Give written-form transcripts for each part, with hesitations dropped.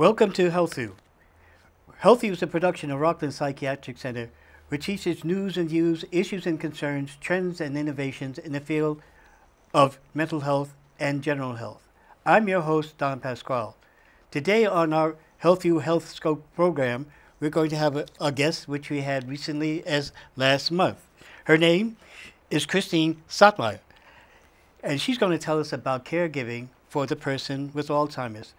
Welcome to HealthU. HealthU is a production of Rockland Psychiatric Center, which teaches news and views, issues and concerns, trends and innovations in the field of mental health and general health. I'm your host, Don Pasquale. Today on our HealthU HealthScope program, we're going to have a guest, which we had recently as last month. Her name is Christine Sotmary, and she's going to tell us about caregiving for the person with Alzheimer's.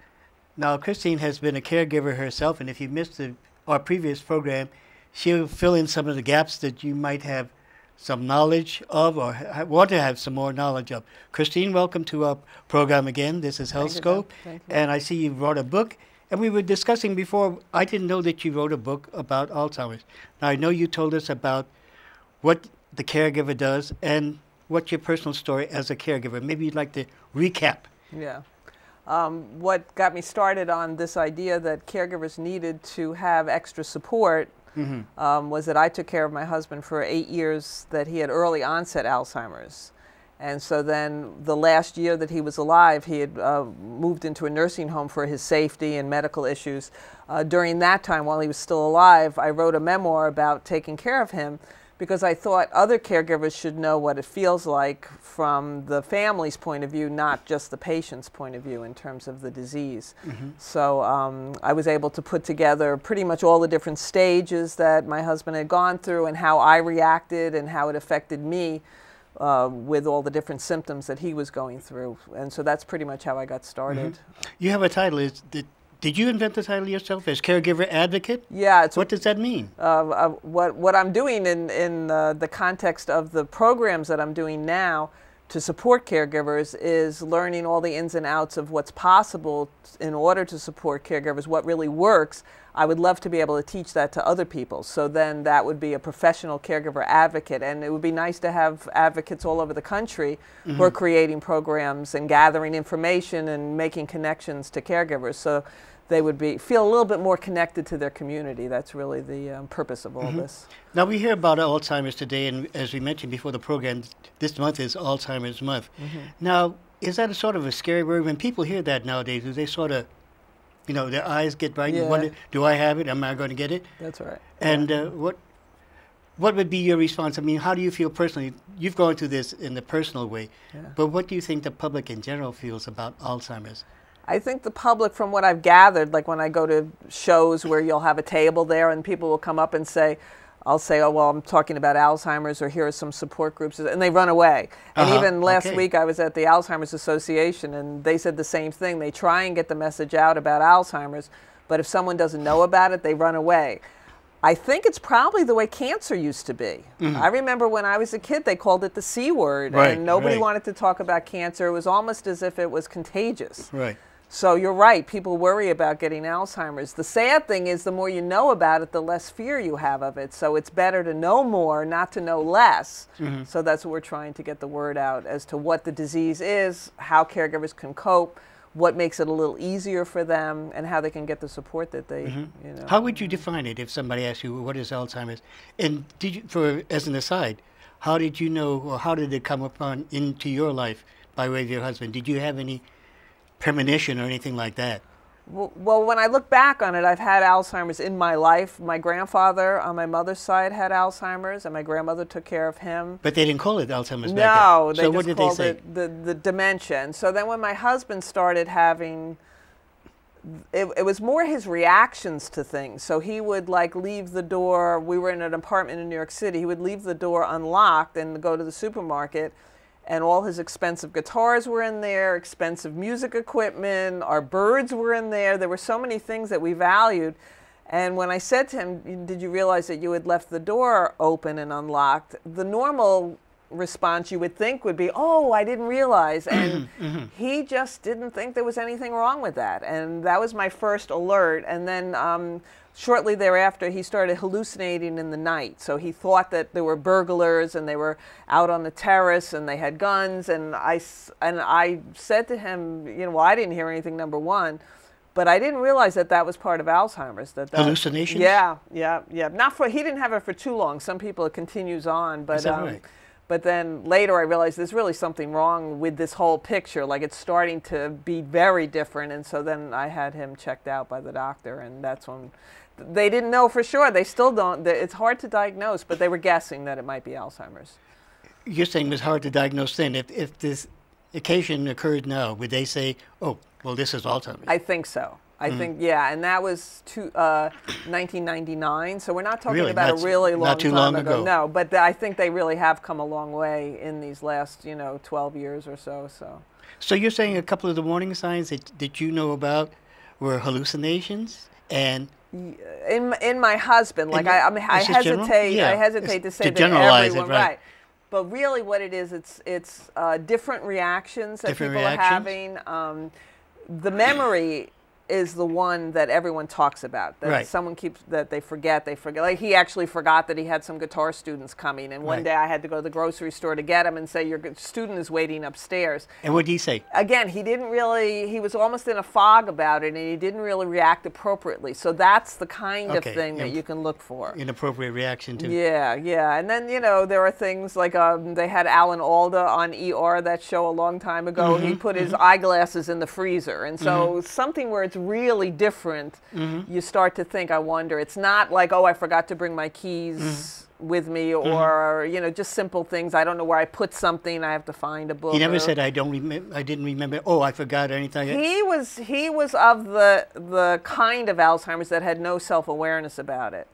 Now, Christine has been a caregiver herself, and if you missed our previous program, she'll fill in some of the gaps that you might have some knowledge of or want to have some more knowledge of. Christine, welcome to our program again. This is HealthScope, and I see you wrote a book. And we were discussing before, I didn't know that you wrote a book about Alzheimer's. Now, I know you told us about what the caregiver does and what's your personal story as a caregiver. Maybe you'd like to recap. Yeah. What got me started on this idea that caregivers needed to have extra support was that I took care of my husband for 8 years that he had early onset Alzheimer's. And so then the last year that he was alive, he had moved into a nursing home for his safety and medical issues. During that time, while he was still alive, I wrote a memoir about taking care of him, because I thought other caregivers should know what it feels like from the family's point of view, not just the patient's point of view in terms of the disease. So I was able to put together pretty much all the different stages that my husband had gone through and how I reacted and how it affected me with all the different symptoms that he was going through. And so that's pretty much how I got started. You have a title. Did you invent the title yourself as caregiver advocate? Yeah. What does that mean? What I'm doing in the context of the programs that I'm doing now to support caregivers is learning all the ins and outs of what's possible in order to support caregivers, what really works. I would love to be able to teach that to other people. So then that would be a professional caregiver advocate. And it would be nice to have advocates all over the country who are creating programs and gathering information and making connections to caregivers. So they would feel a little bit more connected to their community. That's really the purpose of all this. Now, we hear about Alzheimer's today, and as we mentioned before the program, this month is Alzheimer's Month. Now, is that a sort of a scary word? When people hear that nowadays, do they sort of, you know, their eyes get bright and wonder, do I have it? Am I going to get it? That's right. And what would be your response? I mean, how do you feel personally? You've gone through this in the personal way, but what do you think the public in general feels about Alzheimer's? I think the public, from what I've gathered, like when I go to shows where you'll have a table there and people will come up and say, I'll say, oh, well, I'm talking about Alzheimer's, or here are some support groups, and they run away. And even last week I was at the Alzheimer's Association, and they said the same thing. They try and get the message out about Alzheimer's, but if someone doesn't know about it, they run away. I think it's probably the way cancer used to be. I remember when I was a kid, they called it the C word, and nobody wanted to talk about cancer. It was almost as if it was contagious. So you're right, people worry about getting Alzheimer's. The sad thing is, the more you know about it, the less fear you have of it. So it's better to know more, not to know less. So that's what we're trying to get the word out as to what the disease is, how caregivers can cope, what makes it a little easier for them, and how they can get the support that they, you know. How would you define it if somebody asked you, well, what is Alzheimer's? And did you, as an aside, how did you know, or how did it come upon into your life by way of your husband? Did you have any premonition or anything like that? Well, when I look back on it, I've had Alzheimer's in my life. My grandfather on my mother's side had Alzheimer's, and my grandmother took care of him. But they didn't call it Alzheimer's back then. No, they just called it the dementia. And so then when my husband started having, it was more his reactions to things. So he would like leave the door. We were in an apartment in New York City. He would leave the door unlocked and go to the supermarket, and all his expensive guitars were in there, expensive music equipment, our birds were in there. There were so many things that we valued. And when I said to him, did you realize that you had left the door open and unlocked? The normal response you would think would be, oh, I didn't realize. And he just didn't think there was anything wrong with that. And that was my first alert. And then shortly thereafter, he started hallucinating in the night. So he thought that there were burglars and they were out on the terrace and they had guns. And I said to him, you know, well, I didn't hear anything, number one, but I didn't realize that that was part of Alzheimer's. That hallucinations? Yeah. Not for, he didn't have it for too long. Some people it continues on, but But then later I realized there's really something wrong with this whole picture. Like, it's starting to be very different. And so then I had him checked out by the doctor, and that's when they didn't know for sure. They still don't. It's hard to diagnose, but they were guessing that it might be Alzheimer's. You're saying it was hard to diagnose then. If this occasion occurred now, would they say, oh, well, this is Alzheimer's? I think so. I think, yeah, and that was 1999, so we're not talking about a really long time ago. No, but I think they really have come a long way in these last, 12 years or so. So you're saying a couple of the warning signs that you know about were hallucinations and... In my husband, like, I hesitate to say that everyone, right. But really what it is, it's different reactions that people are having. The memory... is the one that everyone talks about. That someone keeps, that they forget. Like, he actually forgot that he had some guitar students coming, and one day I had to go to the grocery store to get him and say, your student is waiting upstairs. And what did he say? Again, he didn't really, he was almost in a fog about it, and he didn't really react appropriately. So that's the kind of thing that you can look for. Inappropriate reaction to. Yeah, yeah. And then, there are things like, they had Alan Alda on ER, that show a long time ago. Mm-hmm. He put his eyeglasses in the freezer. And so something where it's really different, you start to think, I wonder. It's not like, oh, I forgot to bring my keys with me, or just simple things. I don't know where I put something. I have to find a book. He never said, I didn't remember. Oh, I forgot anything. He was of the kind of Alzheimer's that had no self-awareness about it.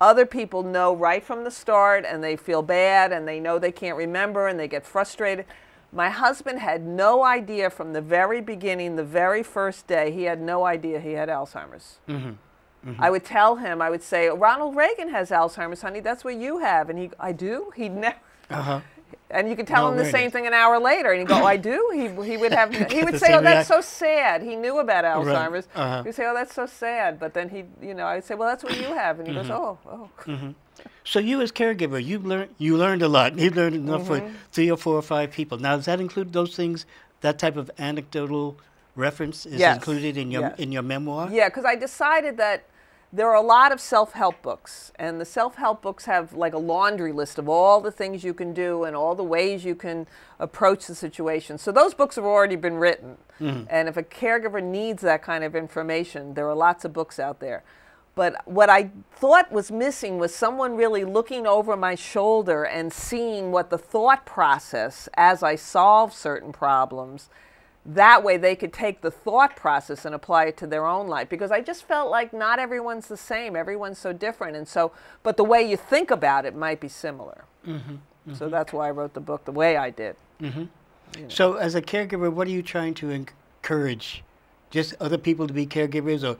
Other people know right from the start, and they feel bad, and they know they can't remember, and they get frustrated. My husband had no idea from the very beginning, the very first day, he had no idea he had Alzheimer's. I would tell him, I would say, Ronald Reagan has Alzheimer's, honey, that's what you have. And he, I do? He'd never. And you could tell him the same thing an hour later, and he'd go, I do? He would have, he would say, oh, that's so sad. He knew about Alzheimer's. He'd say, oh, that's so sad. But then he, I'd say, well, that's what you have. And he goes, oh. So you as caregiver, you learned a lot. You learned enough for 3 or 4 or 5 people. Now, does that include those things, that type of anecdotal reference is included in your memoir? Yeah, because I decided that there are a lot of self-help books, and the self-help books have like a laundry list of all the things you can do and all the ways you can approach the situation. So those books have already been written. And if a caregiver needs that kind of information, there are lots of books out there. But what I thought was missing was someone really looking over my shoulder and seeing what the thought process as I solve certain problems. That way they could take the thought process and apply it to their own life. Because I just felt like not everyone's the same. Everyone's so different. And so, but the way you think about it might be similar. So that's why I wrote the book the way I did. So as a caregiver, what are you trying to encourage? Just other people to be caregivers, or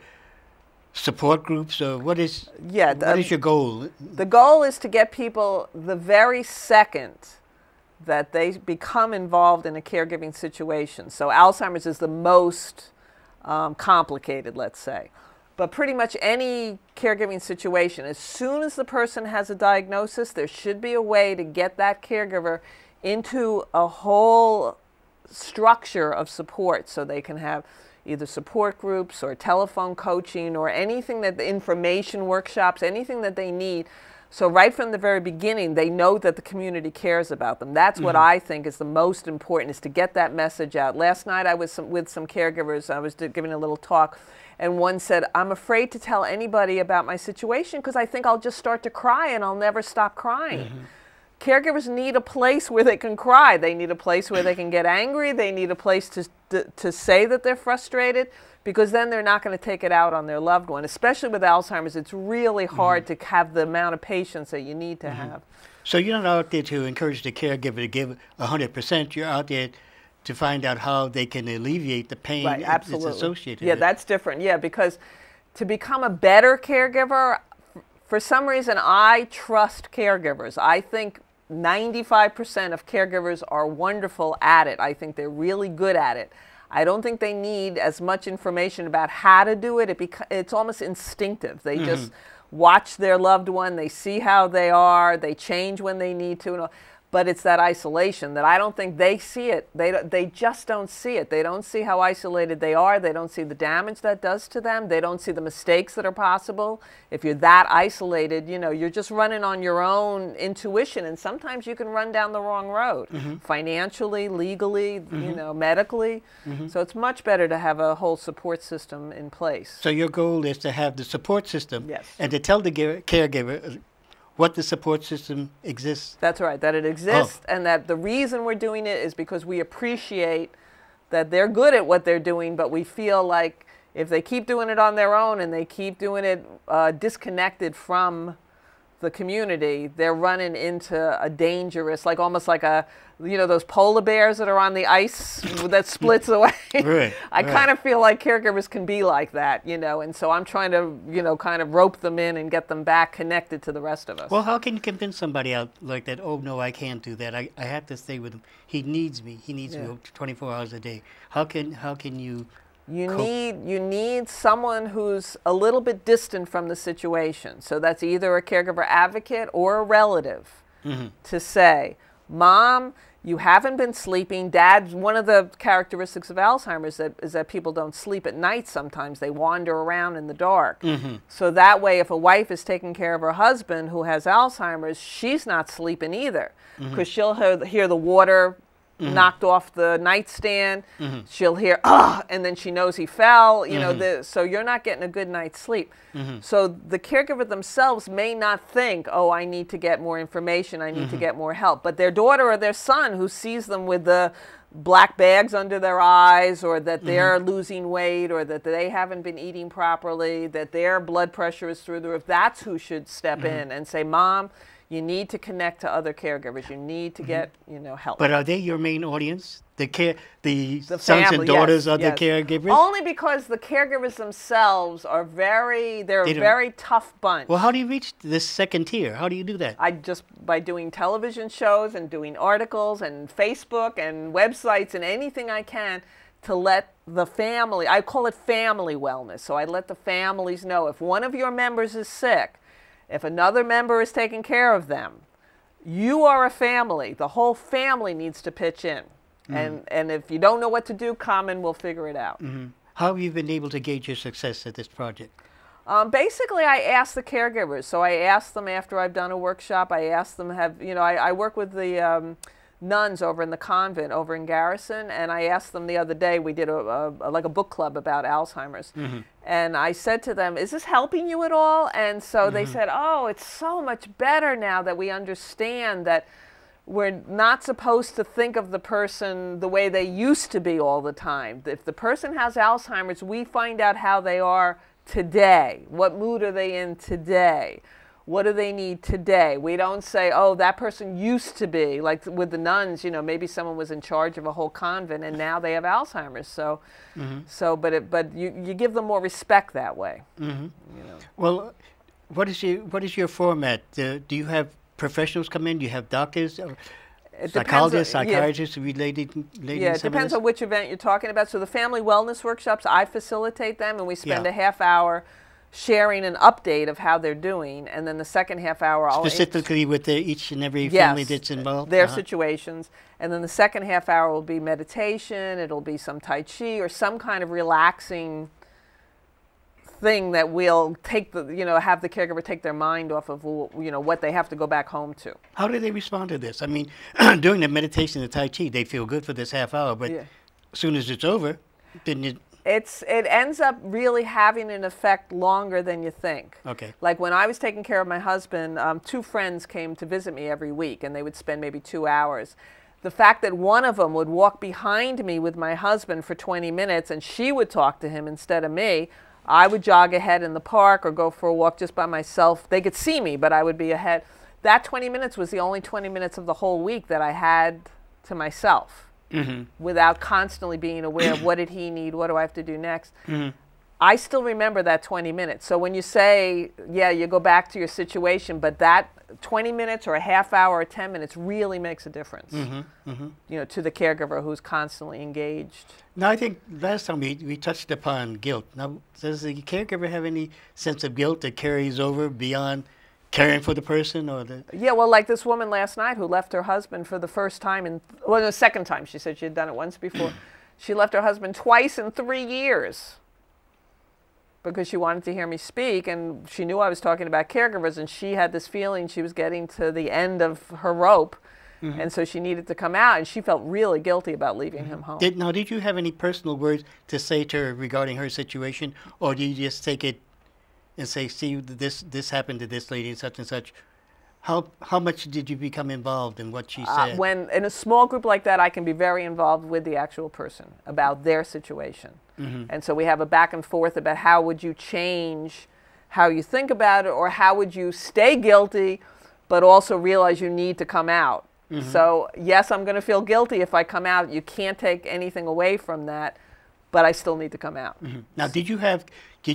support groups, or what is what is your goal? The goal is to get people the very second that they become involved in a caregiving situation. So Alzheimer's is the most complicated, let's say. But pretty much any caregiving situation, as soon as the person has a diagnosis, there should be a way to get that caregiver into a whole structure of support, so they can have either support groups or telephone coaching or anything that the information workshops, anything that they need. So right from the very beginning, they know that the community cares about them. That's what I think is the most important, is to get that message out. Last night I was with some caregivers. I was giving a little talk, and one said, I'm afraid to tell anybody about my situation because I think I'll just start to cry and I'll never stop crying. Caregivers need a place where they can cry. They need a place where they can get angry. They need a place to say that they're frustrated, because then they're not going to take it out on their loved one. Especially with Alzheimer's, it's really hard to have the amount of patience that you need to have. So you're not out there to encourage the caregiver to give 100%. You're out there to find out how they can alleviate the pain that's associated with it. Yeah, that's different. Yeah, because to become a better caregiver, for some reason, I trust caregivers. I think 95% of caregivers are wonderful at it. I think they're really good at it. I don't think they need as much information about how to do it. It's almost instinctive. They just watch their loved one. They see how they are. They change when they need to. But it's that isolation that I don't think they see it. They just don't see it. They don't see how isolated they are. They don't see the damage that does to them. They don't see the mistakes that are possible. If you're that isolated, you know, you're just running on your own intuition, and sometimes you can run down the wrong road, financially, legally, you know, medically. So it's much better to have a whole support system in place. So your goal is to have the support system and to tell the caregiver what the support system exists. That's right, that it exists, and that the reason we're doing it is because we appreciate that they're good at what they're doing, but we feel like if they keep doing it on their own and they keep doing it disconnected from the community, they're running into a dangerous, like almost like a, you know, those polar bears that are on the ice that splits away. I kind of feel like caregivers can be like that, you know, and so I'm trying to, you know, kind of rope them in and get them back connected to the rest of us. Well, how can you convince somebody out like that, oh, no, I can't do that. I have to stay with him. He needs me. He needs me 24 hours a day. How can you... You need someone who's a little bit distant from the situation. So that's either a caregiver advocate or a relative to say, Mom, you haven't been sleeping. Dad, one of the characteristics of Alzheimer's is that people don't sleep at night sometimes. They wander around in the dark. So that way, if a wife is taking care of her husband who has Alzheimer's, she's not sleeping either because she'll hear the water knocked off the nightstand, she'll hear, ah, and then she knows he fell, you know, so you're not getting a good night's sleep. So the caregiver themselves may not think, oh, I need to get more information, I need to get more help. But their daughter or their son who sees them with the black bags under their eyes, or that they're losing weight, or that they haven't been eating properly, that their blood pressure is through the roof, that's who should step in and say, Mom, you need to connect to other caregivers. You need to get, you know, help. But are they your main audience? The sons and daughters of the caregivers? Only because the caregivers themselves are a very tough bunch. Well, how do you reach this second tier? How do you do that? Just by doing television shows and doing articles and Facebook and websites and anything I can to let the family, I call it family wellness. So I let the families know if one of your members is sick, if another member is taking care of them, you are a family. The whole family needs to pitch in. And if you don't know what to do, come and we'll figure it out. How have you been able to gauge your success at this project? Basically, I ask the caregivers. So I ask them after I've done a workshop, I ask them, I work with the nuns over in the convent over in Garrison, and I asked them the other day, we did like a book club about Alzheimer's, and I said to them, is this helping you at all? And so they said, oh, it's so much better now that we understand that we're not supposed to think of the person the way they used to be all the time. If the person has Alzheimer's, we find out how they are today. What mood are they in today? What do they need today? We don't say, oh, that person used to be, like with the nuns, you know, maybe someone was in charge of a whole convent and now they have Alzheimer's. So, but you give them more respect that way. You know. Well, what is your format? Do you have professionals come in? Do you have doctors? Psychologists, psychiatrists, related. Yeah, it depends on which event you're talking about. So the family wellness workshops, I facilitate them, and we spend a half hour sharing an update of how they're doing, and then the second half hour I'll specifically with each and every family that's involved, their situations, and then the second half hour will be meditation, it'll be some tai chi or some kind of relaxing thing that will take the, you know, have the caregiver take their mind off of, you know, what they have to go back home to. How do they respond to this? I mean, during the meditation, the tai chi, they feel good for this half hour, but as soon as it's over, then it ends up really having an effect longer than you think. Okay. Like when I was taking care of my husband, two friends came to visit me every week, and they would spend maybe 2 hours. The fact that one of them would walk behind me with my husband for 20 minutes, and she would talk to him instead of me, I would jog ahead in the park or go for a walk just by myself. They could see me, but I would be ahead. That 20 minutes was the only 20 minutes of the whole week that I had to myself. Without constantly being aware of what did he need, what do I have to do next. I still remember that 20 minutes. So when you say, yeah, you go back to your situation, but that 20 minutes or a half hour or 10 minutes really makes a difference, you know, to the caregiver who's constantly engaged. Now, I think last time we touched upon guilt. Now, does the caregiver have any sense of guilt that carries over beyond caring for the person, or the... Yeah, well, like this woman last night who left her husband for the first time in... Well, the second time. She said she had done it once before. She left her husband twice in 3 years because she wanted to hear me speak, and she knew I was talking about caregivers, and she had this feeling she was getting to the end of her rope. Mm-hmm. And so she needed to come out, and she felt really guilty about leaving him home. Now, did you have any personal words to say to her regarding her situation, or do you just take it and say, see, this happened to this lady and such? How much did you become involved in what she said? When in a small group like that, I can be very involved with the actual person about their situation. Mm-hmm. And so we have a back and forth about how would you change how you think about it, or how would you stay guilty but also realize you need to come out. Mm-hmm. So, yes, I'm going to feel guilty if I come out. You can't take anything away from that, but I still need to come out. Mm-hmm. Now, did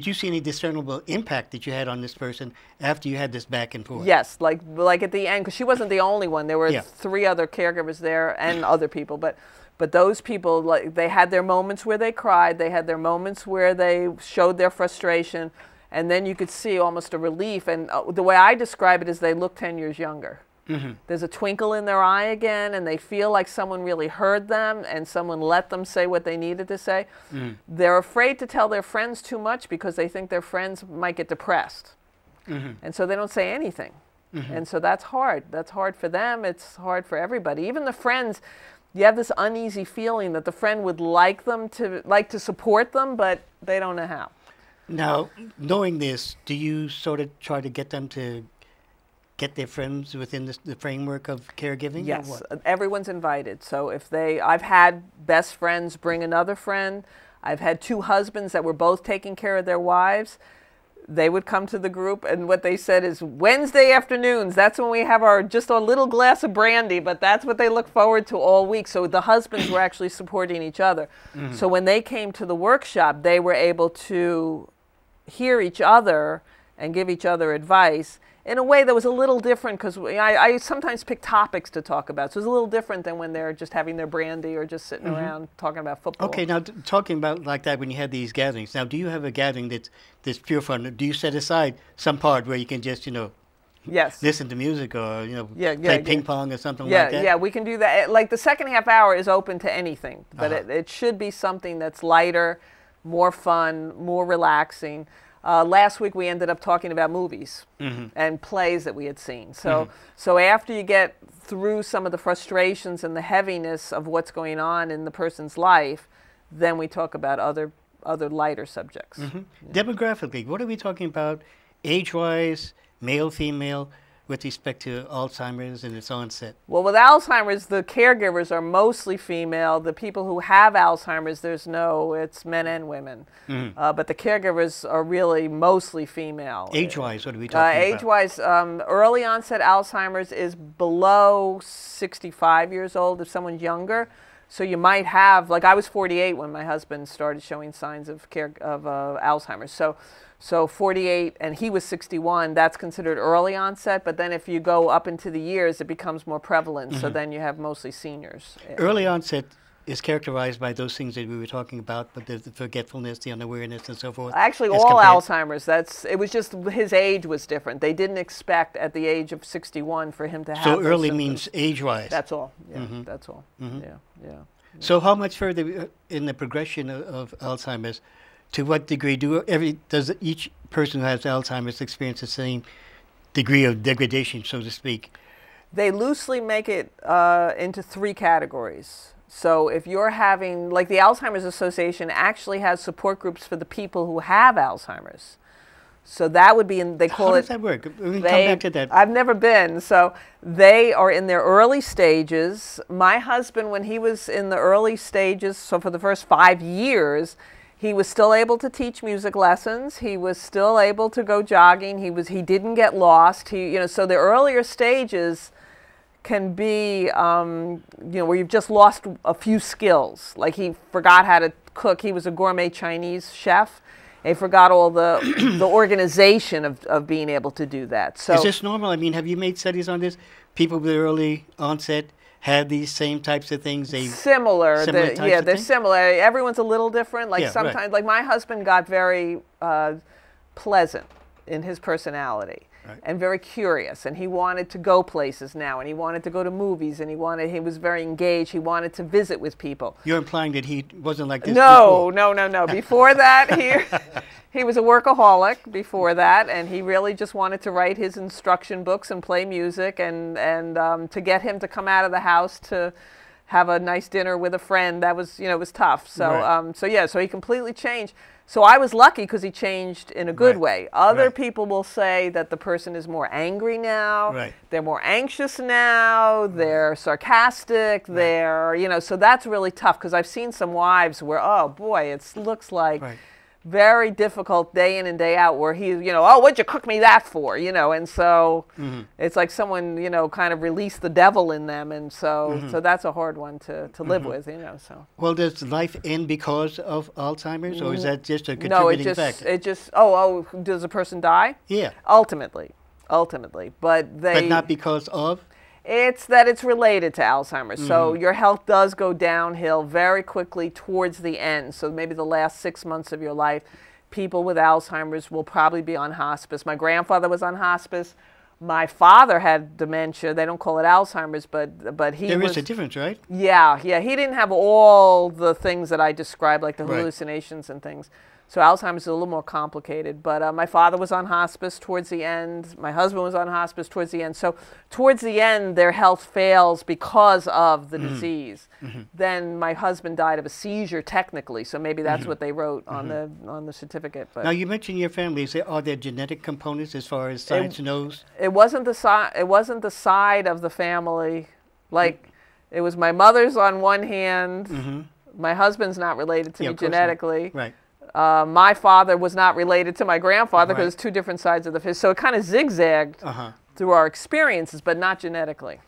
you see any discernible impact that you had on this person after you had this back and forth? Yes, like at the end, because she wasn't the only one. There were three other caregivers there and other people, but those people, like, they had their moments where they cried. They had their moments where they showed their frustration, and then you could see almost a relief. And the way I describe it is they look 10 years younger. Mm-hmm. There's a twinkle in their eye again, and they feel like someone really heard them and someone let them say what they needed to say. Mm-hmm. They're afraid to tell their friends too much because they think their friends might get depressed. Mm-hmm. And so they don't say anything. Mm-hmm. And so that's hard. That's hard for them. It's hard for everybody. Even the friends, you have this uneasy feeling that the friend would like them to, like to support them, but they don't know how. Now, knowing this, do you sort of try to get them to get their friends within the framework of caregiving? Yes, or what? Everyone's invited. So if they, I've had best friends bring another friend. I've had two husbands that were both taking care of their wives. They would come to the group, and what they said is Wednesday afternoons, that's when we have our just a little glass of brandy, but that's what they look forward to all week. So the husbands were actually supporting each other. Mm-hmm. So when they came to the workshop, they were able to hear each other and give each other advice in a way that was a little different, because I sometimes pick topics to talk about. So it's a little different than when they're just having their brandy or just sitting around talking about football. Okay, now talking about like that when you had these gatherings, now do you have a gathering that's pure fun? Do you set aside some part where you can just, you know, listen to music or, you know, play ping pong or something like that? Yeah, we can do that. Like the second half hour is open to anything, but it should be something that's lighter, more fun, more relaxing. Last week we ended up talking about movies and plays that we had seen. So, so after you get through some of the frustrations and the heaviness of what's going on in the person's life, then we talk about other lighter subjects. Demographically, what are we talking about age-wise, male, female, with respect to Alzheimer's and its onset? Well, with Alzheimer's, the caregivers are mostly female. The people who have Alzheimer's, it's men and women. But the caregivers are really mostly female. Age-wise, what are we talking about? Age-wise, early onset Alzheimer's is below 65 years old if someone's younger. So you might have, like I was 48 when my husband started showing signs of Alzheimer's. So 48, and he was 61, that's considered early onset, but then if you go up into the years, it becomes more prevalent, so then you have mostly seniors. Early onset is characterized by those things that we were talking about, but the forgetfulness, the unawareness, and so forth. Actually, all Alzheimer's, it was just his age was different. They didn't expect at the age of 61 for him to have those symptoms. So early means age-wise. That's all, yeah, that's all, yeah. So how much further in the progression of Alzheimer's, to what degree does each person who has Alzheimer's experience the same degree of degradation, so to speak? They loosely make it into three categories. So if you're having, like the Alzheimer's Association actually has support groups for the people who have Alzheimer's. So that would be in, they call it... How does that work? We can come back to that. I've never been. So they are in their early stages. My husband, when he was in the early stages, so for the first 5 years, he was still able to teach music lessons. He was still able to go jogging. He didn't get lost. You know, so the earlier stages can be, you know, where you've just lost a few skills. Like he forgot how to cook. He was a gourmet Chinese chef. He forgot all the organization of being able to do that. So is this normal? I mean, have you made studies on this? People with early onset had these same types of things? They're similar. Everyone's a little different. Like sometimes, like my husband got very pleasant in his personality. right. and very curious, and he wanted to go places now, and he wanted to go to movies, and he was very engaged. He wanted to visit with people. You're implying that he wasn't like this before. No. Before that, he was a workaholic before that, and he really just wanted to write his instruction books and play music, and to get him to come out of the house to have a nice dinner with a friend, that was, it was tough. So, right. So he completely changed. So I was lucky because he changed in a good way. Other people will say that the person is more angry now, they're more anxious now, they're sarcastic, they're, so that's really tough, because I've seen some wives where, oh boy, it looks like very difficult day in and day out, where he, oh, what'd you cook me that for, and so it's like someone, kind of released the devil in them, and so so that's a hard one to live with, so. Well, does life end because of Alzheimer's, or is that just a contributing factor? Oh, does a person die? Yeah. Ultimately, but not because of? It's that it's related to Alzheimer's. So your health does go downhill very quickly towards the end. So maybe the last 6 months of your life, people with Alzheimer's will probably be on hospice. My grandfather was on hospice. My father had dementia. They don't call it Alzheimer's, but he was... There is a difference, right? Yeah. He didn't have all the things that I described, like the hallucinations and things. So Alzheimer's is a little more complicated, but my father was on hospice towards the end. My husband was on hospice towards the end. So towards the end, their health fails because of the disease. Then my husband died of a seizure, technically. So maybe that's what they wrote on the certificate. But now you mentioned your family. Are there genetic components as far as science knows? It wasn't the side of the family. Like it was my mother's on one hand. My husband's not related to me genetically. Right. My father was not related to my grandfather because two different sides of the fish. So it kind of zigzagged through our experiences, but not genetically.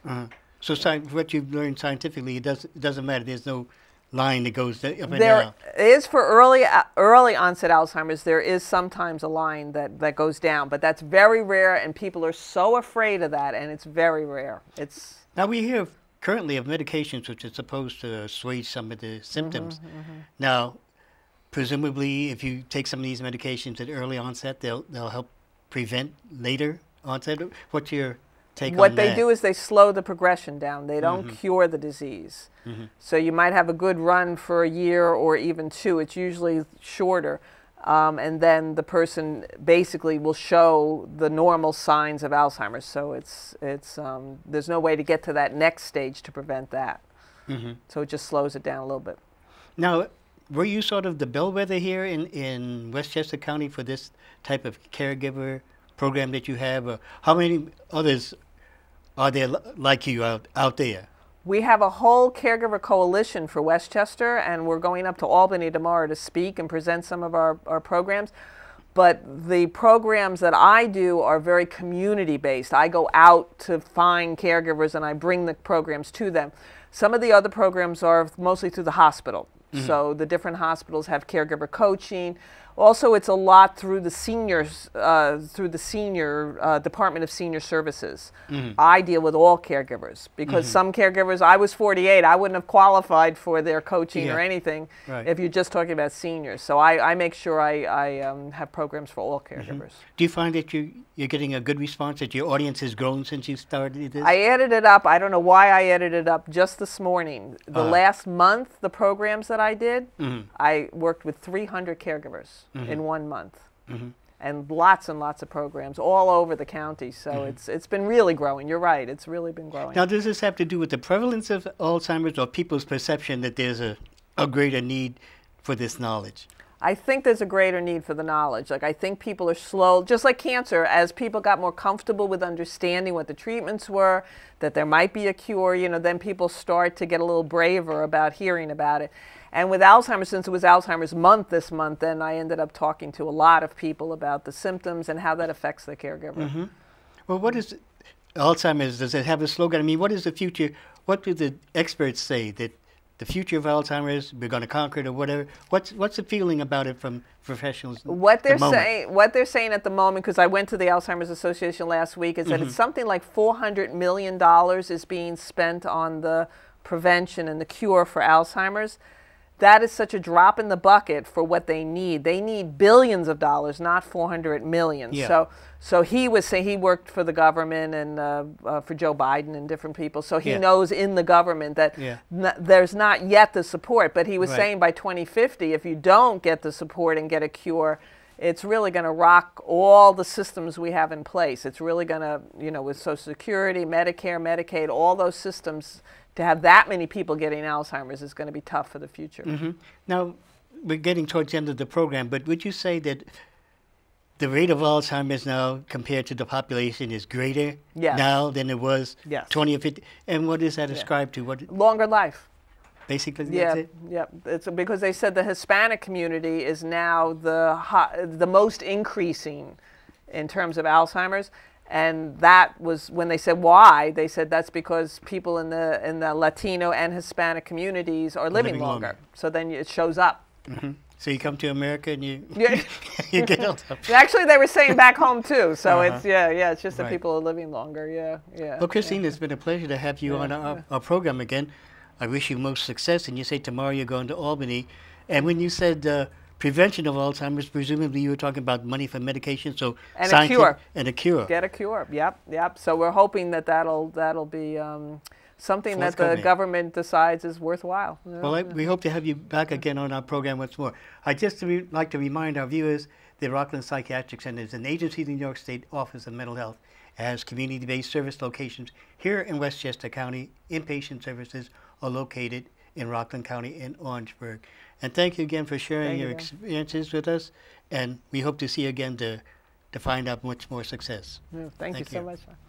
So what you've learned scientifically, it doesn't matter. There's no line that goes up and down. There is for early onset Alzheimer's. There is sometimes a line that goes down, but that's very rare, and people are so afraid of that, and it's very rare. Now we hear currently of medications which are supposed to assuage some of the symptoms. Now, presumably, if you take some of these medications at early onset, they'll help prevent later onset. What's your take on that? What they do is they slow the progression down. They don't cure the disease. So you might have a good run for a year or even two. It's usually shorter. And then the person basically will show the normal signs of Alzheimer's. So it's there's no way to get to that next stage to prevent that. So it just slows it down a little bit. Now, were you sort of the bellwether here in Westchester County for this type of caregiver program that you have? Or how many others are there like you out there? We have a whole caregiver coalition for Westchester, and we're going up to Albany tomorrow to speak and present some of our programs. But the programs that I do are very community-based. I go out to find caregivers, and I bring the programs to them. Some of the other programs are mostly through the hospital. So the different hospitals have caregiver coaching. Also, it's a lot through the seniors, Department of Senior Services. I deal with all caregivers because some caregivers, I was 48, I wouldn't have qualified for their coaching or anything if you're just talking about seniors. So I make sure I have programs for all caregivers. Do you find that you're getting a good response, that your audience has grown since you started this? I added it up. I don't know why I added it up just this morning. The last month, the programs that I did, I worked with 300 caregivers. In 1 month, and lots of programs all over the county. So it's been really growing. You're right; it's really been growing. Now, does this have to do with the prevalence of Alzheimer's or people's perception that there's a greater need for this knowledge? I think there's a greater need for the knowledge. Like I think people are slow, just like cancer, as people got more comfortable with understanding what the treatments were, that there might be a cure, then people start to get a little braver about hearing about it. And with Alzheimer's, since it was Alzheimer's month this month, then I ended up talking to a lot of people about the symptoms and how that affects the caregiver. Well, what is Alzheimer's? Does it have a slogan? I mean, what is the future? What do the experts say that the future of Alzheimer's, we're going to conquer it or whatever? What's the feeling about it from professionals? What they're saying at the moment, because I went to the Alzheimer's Association last week, is that it's something like $400 million is being spent on the prevention and the cure for Alzheimer's. That is such a drop in the bucket for what they need. They need billions of dollars, not $400 million. Yeah. So he was saying he worked for the government and for Joe Biden and different people. So he knows in the government that there's not yet the support. But he was saying by 2050, if you don't get the support and get a cure, it's really going to rock all the systems we have in place. It's really going to, you know, with Social Security, Medicare, Medicaid, all those systems, to have that many people getting Alzheimer's is going to be tough for the future. Mm-hmm. Now, we're getting towards the end of the program, but would you say that the rate of Alzheimer's now compared to the population is greater now than it was 20 or 50? And what is that ascribed to? What? Longer life. Basically, that's it? Yeah, it's because they said the Hispanic community is now the most increasing in terms of Alzheimer's. And that was when they said why, they said that's because people in the Latino and Hispanic communities are living longer. So then it shows up. Mm-hmm. So you come to America and you, you get old. Actually, they were saying back home, too. So it's, it's just that people are living longer. Well, Christine, it's been a pleasure to have you on our program again. I wish you most success. And you say tomorrow you're going to Albany. And when you said prevention of Alzheimer's, presumably you were talking about money for medication, so and a cure. And a cure. Get a cure, yep. So we're hoping that that'll be something that the government decides is worthwhile. Well, we hope to have you back again on our program once more. I just like to remind our viewers that Rockland Psychiatric Center is an agency of the New York State Office of Mental Health. It has community-based service locations here in Westchester County. Inpatient services are located in Rockland County and Orangeburg. And thank you again for sharing your experiences with us. And we hope to see you again to find out much more success. Yeah, thank you so much.